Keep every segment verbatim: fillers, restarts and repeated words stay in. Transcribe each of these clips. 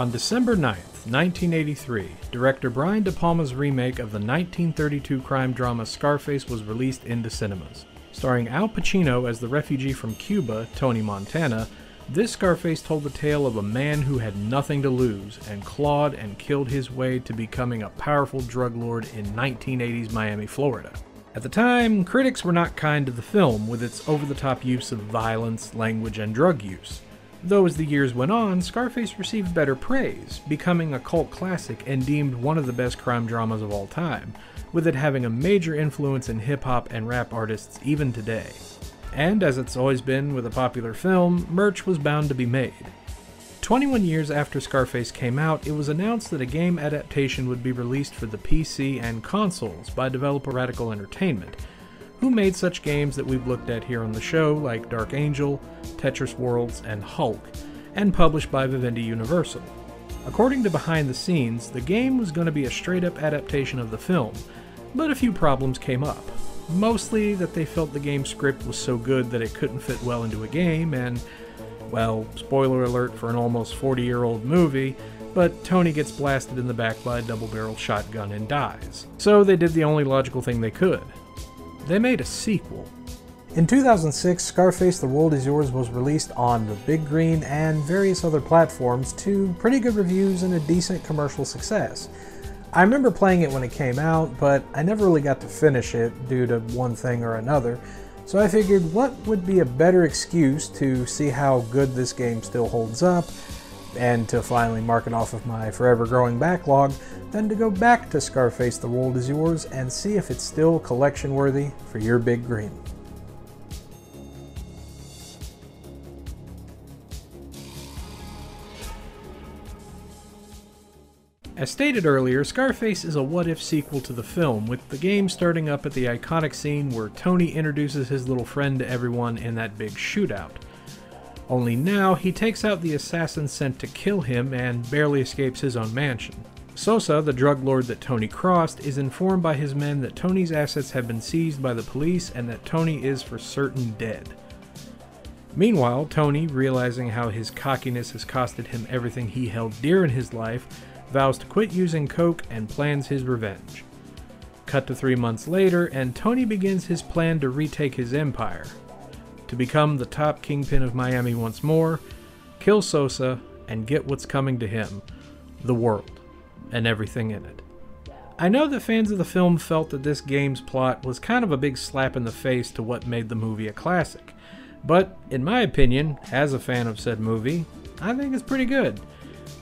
On December ninth, nineteen eighty-three, director Brian De Palma's remake of the nineteen thirty-two crime drama Scarface was released into cinemas. Starring Al Pacino as the refugee from Cuba, Tony Montana, this Scarface told the tale of a man who had nothing to lose and clawed and killed his way to becoming a powerful drug lord in nineteen eighties Miami, Florida. At the time, critics were not kind to the film with its over-the-top use of violence, language, and drug use. Though as the years went on, Scarface received better praise, becoming a cult classic and deemed one of the best crime dramas of all time, with it having a major influence in hip-hop and rap artists even today. And as it's always been with a popular film, merch was bound to be made. twenty-one years after Scarface came out, it was announced that a game adaptation would be released for the P C and consoles by developer Radical Entertainment, who made such games that we've looked at here on the show like Dark Angel, Tetris Worlds, and Hulk, and published by Vivendi Universal. According to Behind the Scenes, the game was going to be a straight-up adaptation of the film, but a few problems came up. Mostly that they felt the game script was so good that it couldn't fit well into a game, and, well, spoiler alert for an almost forty-year-old movie, but Tony gets blasted in the back by a double-barrel shotgun and dies. So they did the only logical thing they could. They made a sequel. In two thousand six, Scarface: The World is Yours was released on the big green and various other platforms to pretty good reviews and a decent commercial success. I remember playing it when it came out, but I never really got to finish it due to one thing or another, so I figured what would be a better excuse to see how good this game still holds up and to finally mark it off of my forever growing backlog than to go back to Scarface: The World is Yours and see if it's still collection worthy for your big green. As stated earlier, Scarface is a what-if sequel to the film, with the game starting up at the iconic scene where Tony introduces his little friend to everyone in that big shootout. Only now, he takes out the assassin sent to kill him and barely escapes his own mansion. Sosa, the drug lord that Tony crossed, is informed by his men that Tony's assets have been seized by the police and that Tony is for certain dead. Meanwhile, Tony, realizing how his cockiness has costed him everything he held dear in his life, vows to quit using coke and plans his revenge. Cut to three months later, and Tony begins his plan to retake his empire, to become the top kingpin of Miami once more, kill Sosa, and get what's coming to him, the world, and everything in it. I know that fans of the film felt that this game's plot was kind of a big slap in the face to what made the movie a classic, but in my opinion, as a fan of said movie, I think it's pretty good.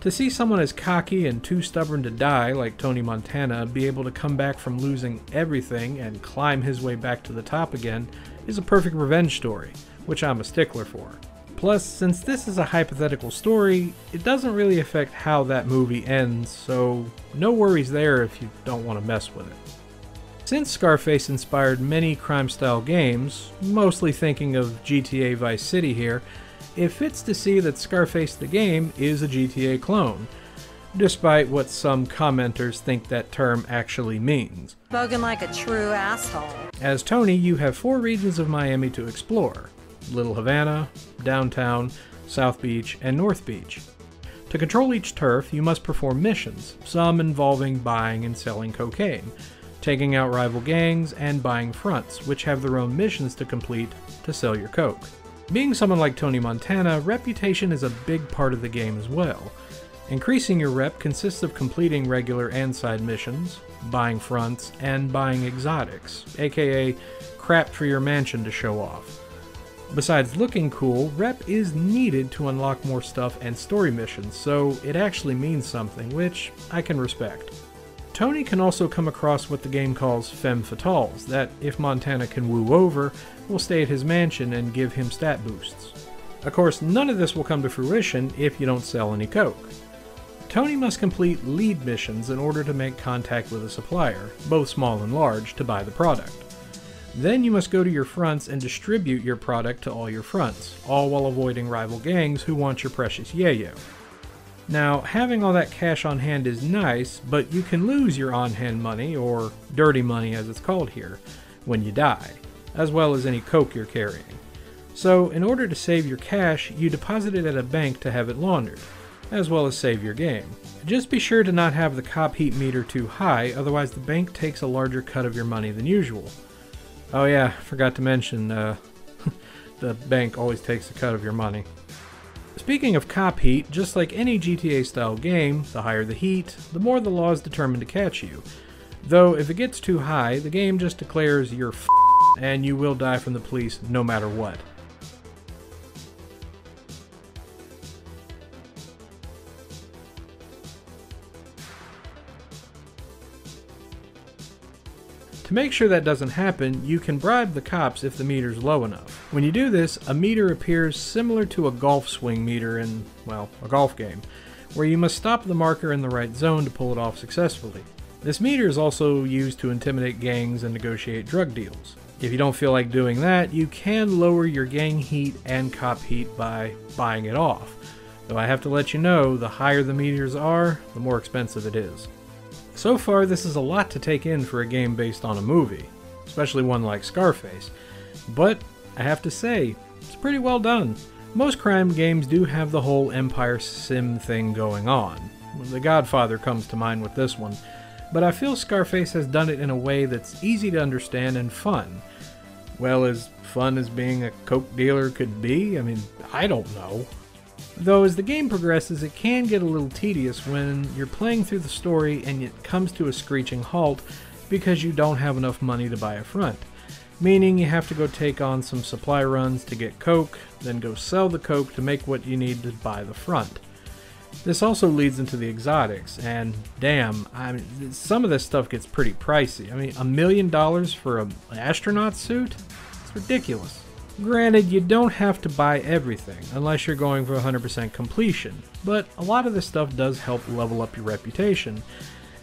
To see someone as cocky and too stubborn to die, like Tony Montana, be able to come back from losing everything and climb his way back to the top again is a perfect revenge story, which I'm a stickler for. Plus, since this is a hypothetical story, it doesn't really affect how that movie ends, so no worries there if you don't want to mess with it. Since Scarface inspired many crime-style games, mostly thinking of G T A Vice City here, it fits to see that Scarface the game is a G T A clone, despite what some commenters think that term actually means. Spoken like a true asshole. As Tony, you have four regions of Miami to explore: Little Havana, Downtown, South Beach, and North Beach. To control each turf, you must perform missions, some involving buying and selling cocaine, taking out rival gangs, and buying fronts, which have their own missions to complete to sell your coke. Being someone like Tony Montana, reputation is a big part of the game as well. Increasing your rep consists of completing regular and side missions, buying fronts, and buying exotics, aka crap for your mansion to show off. Besides looking cool, rep is needed to unlock more stuff and story missions, so it actually means something, which I can respect. Tony can also come across what the game calls femme fatales, that if Montana can woo over, will stay at his mansion and give him stat boosts. Of course, none of this will come to fruition if you don't sell any coke. Tony must complete lead missions in order to make contact with a supplier, both small and large, to buy the product. Then you must go to your fronts and distribute your product to all your fronts, all while avoiding rival gangs who want your precious yayo. Now, having all that cash on hand is nice, but you can lose your on-hand money, or dirty money as it's called here, when you die, as well as any coke you're carrying. So, in order to save your cash, you deposit it at a bank to have it laundered. as well as save your game. Just be sure to not have the cop heat meter too high, otherwise the bank takes a larger cut of your money than usual. Oh yeah, forgot to mention, uh, the bank always takes a cut of your money. Speaking of cop heat, just like any G T A-style game, the higher the heat, the more the law is determined to catch you. Though, if it gets too high, the game just declares you're f***ed and you will die from the police no matter what. To make sure that doesn't happen, you can bribe the cops if the meter's low enough. When you do this, a meter appears similar to a golf swing meter in, well, a golf game, where you must stop the marker in the right zone to pull it off successfully. This meter is also used to intimidate gangs and negotiate drug deals. If you don't feel like doing that, you can lower your gang heat and cop heat by buying it off. Though I have to let you know, the higher the meters are, the more expensive it is. So far, this is a lot to take in for a game based on a movie, especially one like Scarface, but I have to say, it's pretty well done. Most crime games do have the whole Empire Sim thing going on. The Godfather comes to mind with this one, but I feel Scarface has done it in a way that's easy to understand and fun. Well, as fun as being a coke dealer could be, I mean, I don't know. Though as the game progresses, it can get a little tedious when you're playing through the story and it comes to a screeching halt because you don't have enough money to buy a front. Meaning you have to go take on some supply runs to get coke, then go sell the coke to make what you need to buy the front. This also leads into the exotics, and damn, I mean, some of this stuff gets pretty pricey. I mean, a million dollars for an astronaut suit? It's ridiculous. Granted, you don't have to buy everything, unless you're going for one hundred percent completion, but a lot of this stuff does help level up your reputation,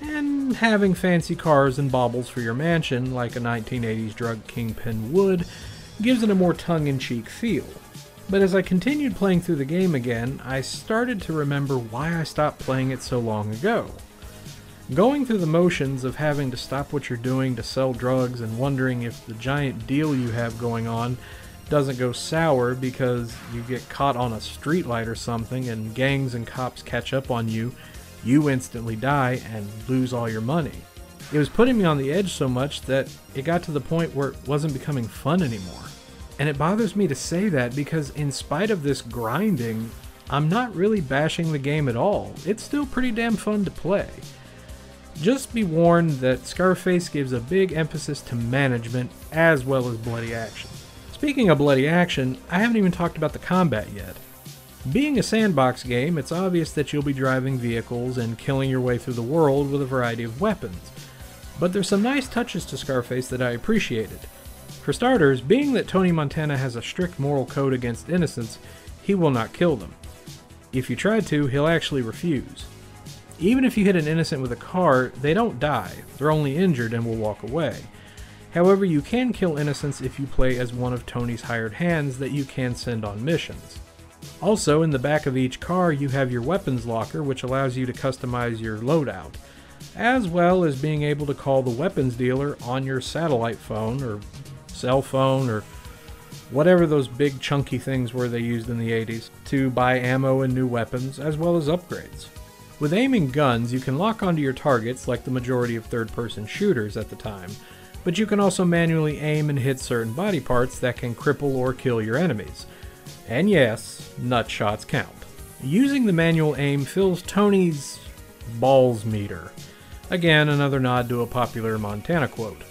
and having fancy cars and baubles for your mansion, like a nineteen eighties drug kingpin would, gives it a more tongue-in-cheek feel. But as I continued playing through the game again, I started to remember why I stopped playing it so long ago. Going through the motions of having to stop what you're doing to sell drugs and wondering if the giant deal you have going on doesn't go sour because you get caught on a streetlight or something and gangs and cops catch up on you, you instantly die and lose all your money. It was putting me on the edge so much that it got to the point where it wasn't becoming fun anymore. And it bothers me to say that because in spite of this grinding, I'm not really bashing the game at all. It's still pretty damn fun to play. Just be warned that Scarface gives a big emphasis to management as well as bloody action. Speaking of bloody action, I haven't even talked about the combat yet. Being a sandbox game, it's obvious that you'll be driving vehicles and killing your way through the world with a variety of weapons. But there's some nice touches to Scarface that I appreciated. For starters, being that Tony Montana has a strict moral code against innocents, he will not kill them. If you try to, he'll actually refuse. Even if you hit an innocent with a car, they don't die, they're only injured and will walk away. However, you can kill innocents if you play as one of Tony's hired hands that you can send on missions. Also, in the back of each car you have your weapons locker, which allows you to customize your loadout, as well as being able to call the weapons dealer on your satellite phone or cell phone or whatever those big chunky things were they used in the eighties to buy ammo and new weapons, as well as upgrades. With aiming guns, you can lock onto your targets like the majority of third-person shooters at the time, but you can also manually aim and hit certain body parts that can cripple or kill your enemies. And yes, nut shots count. Using the manual aim fills Tony's balls meter. Again, another nod to a popular Montana quote.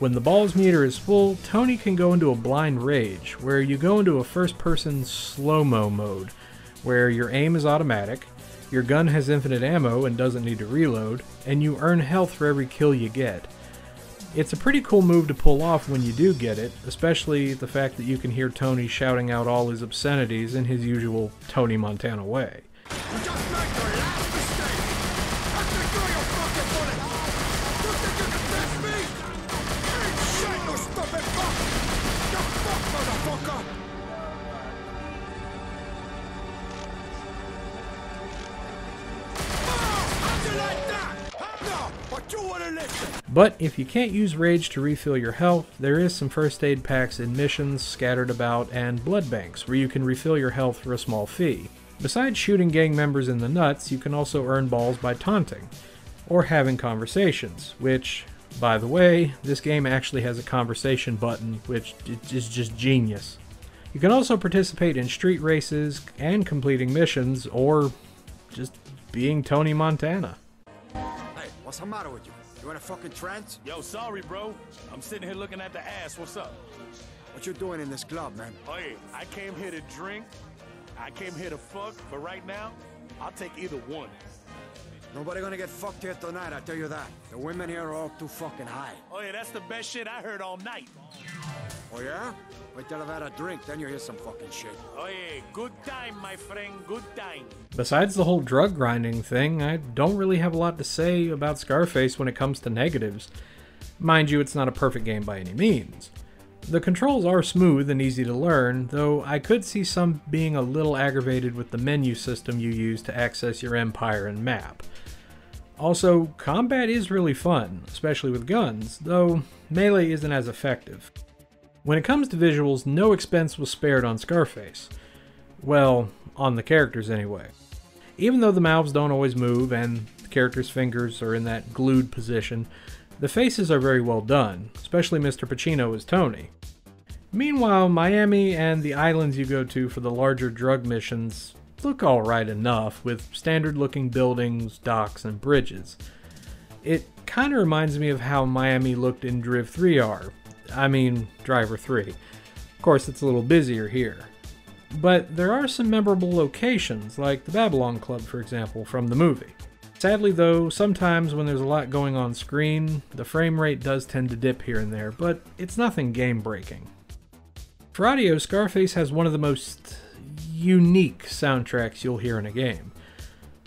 When the balls meter is full, Tony can go into a blind rage, where you go into a first-person slow-mo mode, where your aim is automatic, your gun has infinite ammo and doesn't need to reload, and you earn health for every kill you get. It's a pretty cool move to pull off when you do get it, especially the fact that you can hear Tony shouting out all his obscenities in his usual Tony Montana way. You just made your last mistake! I think you're your fucking bullet! You think you can test me? You ain't shit, you stupid fuck! You fuck, motherfucker! Oh, how'd you like that? No, but you wanna listen! But if you can't use Rage to refill your health, there is some first aid packs in missions scattered about and blood banks where you can refill your health for a small fee. Besides shooting gang members in the nuts, you can also earn balls by taunting, or having conversations, which, by the way, this game actually has a conversation button, which is just genius. You can also participate in street races and completing missions, or just being Tony Montana. Hey, what's the matter with you? You want a fucking trance? Yo, sorry, bro. I'm sitting here looking at the ass. What's up? What you doing in this club, man? Hey, I came here to drink. I came here to fuck. But right now, I'll take either one. Nobody gonna get fucked here tonight, I tell you that. The women here are all too fucking high. Oh yeah, that's the best shit I heard all night. Oh yeah? Wait till I've had a drink, then you hear some fucking shit. Oh yeah, good time, my friend, good time. Besides the whole drug grinding thing, I don't really have a lot to say about Scarface when it comes to negatives. Mind you, it's not a perfect game by any means. The controls are smooth and easy to learn, though I could see some being a little aggravated with the menu system you use to access your empire and map. Also, combat is really fun, especially with guns, though melee isn't as effective. When it comes to visuals, no expense was spared on Scarface. Well, on the characters anyway. Even though the mouths don't always move and the characters' fingers are in that glued position, the faces are very well done, especially Mister Pacino as Tony. Meanwhile, Miami and the islands you go to for the larger drug missions look alright enough, with standard looking buildings, docks, and bridges. It kinda reminds me of how Miami looked in driv three R. I mean, driver three. Of course, it's a little busier here. But there are some memorable locations, like the Babylon Club, for example, from the movie. Sadly though, sometimes when there's a lot going on screen, the frame rate does tend to dip here and there, but it's nothing game-breaking. For audio, Scarface has one of the most unique soundtracks you'll hear in a game.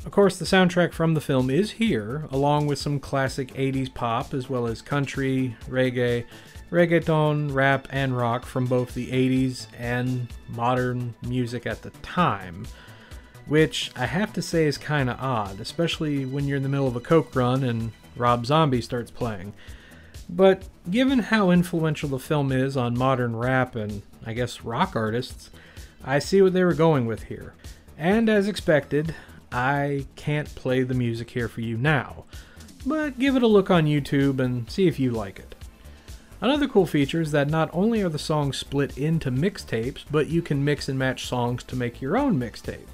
Of course, the soundtrack from the film is here, along with some classic eighties pop, as well as country, reggae, reggaeton, rap, and rock from both the eighties and modern music at the time. Which I have to say is kinda odd, especially when you're in the middle of a coke run and Rob Zombie starts playing. But given how influential the film is on modern rap and, I guess, rock artists, I see what they were going with here. And as expected, I can't play the music here for you now, but give it a look on YouTube and see if you like it. Another cool feature is that not only are the songs split into mixtapes, but you can mix and match songs to make your own mixtape.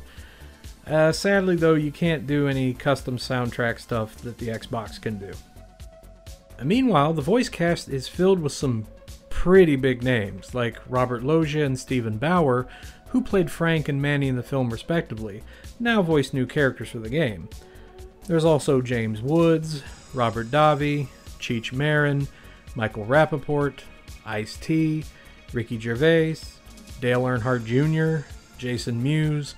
Uh, sadly though, you can't do any custom soundtrack stuff that the Xbox can do. And meanwhile, the voice cast is filled with some pretty big names, like Robert Loggia and Steven Bauer, who played Frank and Manny in the film respectively, now voice new characters for the game. There's also James Woods, Robert Davi, Cheech Marin, Michael Rappaport, Ice-T, Ricky Gervais, Dale Earnhardt Junior, Jason Mewes,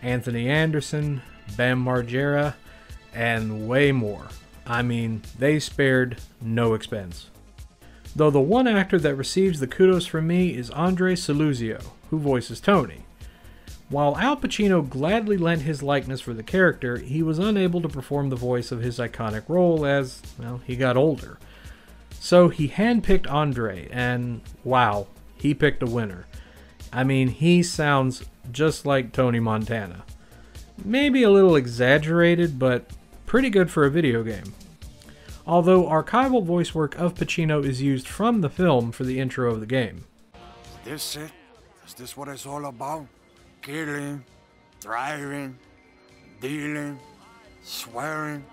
Anthony Anderson, Bam Margera, and way more. I mean, they spared no expense. Though the one actor that receives the kudos from me is Andre Saluzio, who voices Tony. While Al Pacino gladly lent his likeness for the character, he was unable to perform the voice of his iconic role as, well, he got older. So he handpicked Andre, and wow, he picked a winner. I mean, he sounds just like Tony Montana. Maybe a little exaggerated, but pretty good for a video game. Although archival voice work of Pacino is used from the film for the intro of the game. Is this it? Is this what it's all about? Killing, driving, dealing, swearing,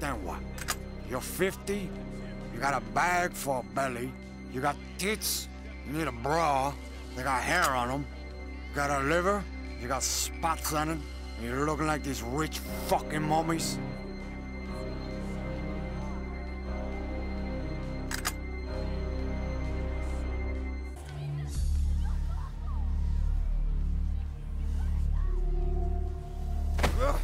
then what? You're fifty, you got a bag for a belly, you got tits, you need a bra, they got hair on them. You got a liver, you got spots on it, and you're looking like these rich fucking mummies. Uh,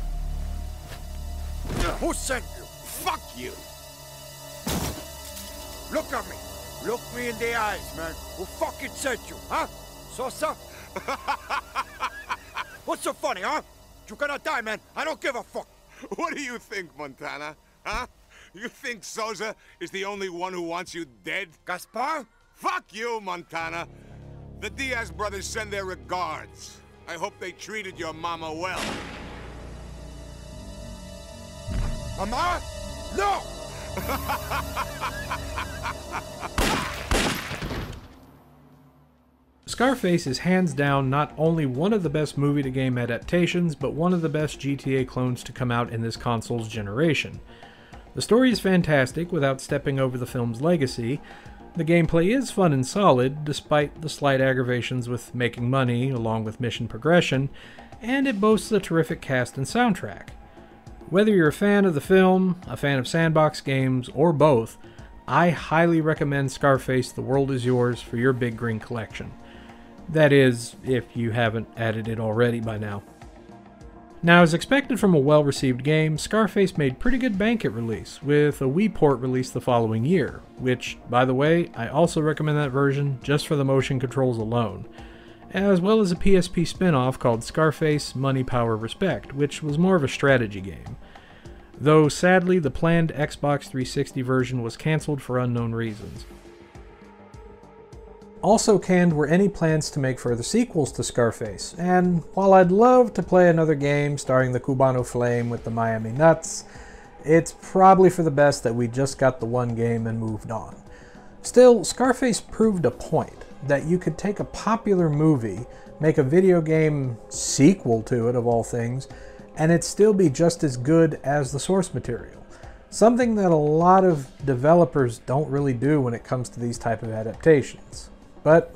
who sent you? Fuck you! Look at me. Look me in the eyes, man. Who fucking sent you, huh? Sosa? What's so funny, huh? You're gonna die, man. I don't give a fuck. What do you think, Montana? Huh? You think Sosa is the only one who wants you dead? Gaspar? Fuck you, Montana. The Diaz brothers send their regards. I hope they treated your mama well. Mama? No! Scarface is hands down not only one of the best movie-to-game adaptations, but one of the best G T A clones to come out in this console's generation. The story is fantastic without stepping over the film's legacy. The gameplay is fun and solid, despite the slight aggravations with making money along with mission progression, and it boasts a terrific cast and soundtrack. Whether you're a fan of the film, a fan of sandbox games, or both, I highly recommend Scarface: The World is Yours for your Big Green collection. That is, if you haven't added it already by now. Now, as expected from a well-received game, Scarface made pretty good bank at release, with a Wii port released the following year, which, by the way, I also recommend that version just for the motion controls alone, as well as a P S P spin-off called Scarface: Money, Power, Respect, which was more of a strategy game. Though, sadly, the planned Xbox three sixty version was cancelled for unknown reasons. Also canned were any plans to make further sequels to Scarface, and while I'd love to play another game starring the Cubano Flame with the Miami Nuts, it's probably for the best that we just got the one game and moved on. Still, Scarface proved a point, that you could take a popular movie, make a video game sequel to it of all things, and it'd still be just as good as the source material. Something that a lot of developers don't really do when it comes to these type of adaptations. But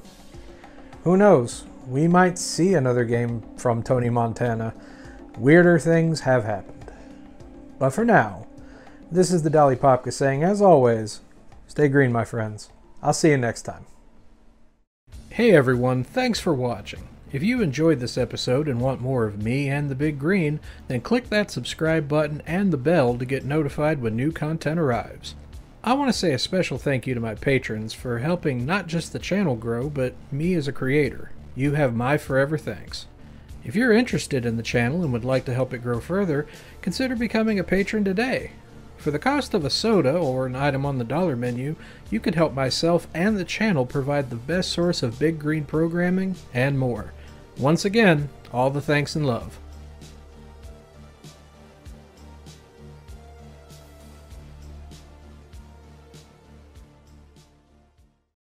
who knows, we might see another game from Tony Montana. Weirder things have happened. But for now, this is the Dali Popka saying, as always, stay green, my friends. I'll see you next time. Hey everyone, thanks for watching. If you enjoyed this episode and want more of me and the Big Green, then click that subscribe button and the bell to get notified when new content arrives. I want to say a special thank you to my patrons for helping not just the channel grow, but me as a creator. You have my forever thanks. If you're interested in the channel and would like to help it grow further, consider becoming a patron today. For the cost of a soda or an item on the dollar menu, you could help myself and the channel provide the best source of Big Green programming and more. Once again, all the thanks and love.